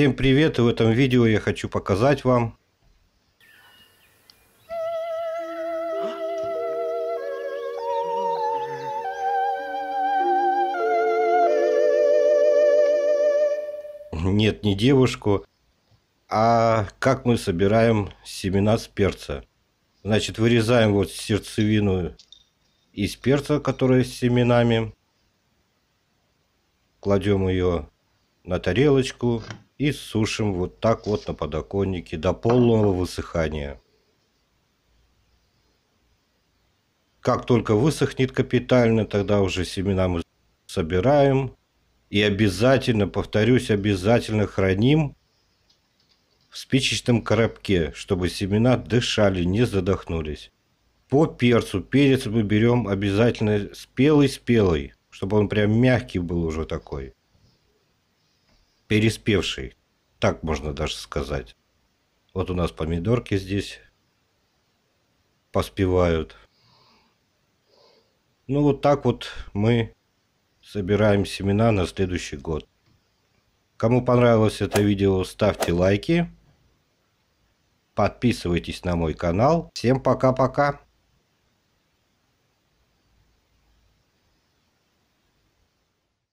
Всем привет! В этом видео я хочу показать вам, нет, не девушку, а как мы собираем семена с перца. Значит, вырезаем вот сердцевину из перца, которая с семенами, кладем ее на тарелочку и сушим вот так вот на подоконнике до полного высыхания. Как только высохнет капитально, тогда уже семена мы собираем и обязательно, повторюсь, обязательно храним в спичечном коробке, чтобы семена дышали, не задохнулись. По перцу. Перец мы берем обязательно спелый-спелый, чтобы он прям мягкий был уже такой. Переспевший, так можно даже сказать. Вот у нас помидорки здесь поспевают. Ну вот так вот мы собираем семена на следующий год. Кому понравилось это видео, ставьте лайки. Подписывайтесь на мой канал. Всем пока-пока.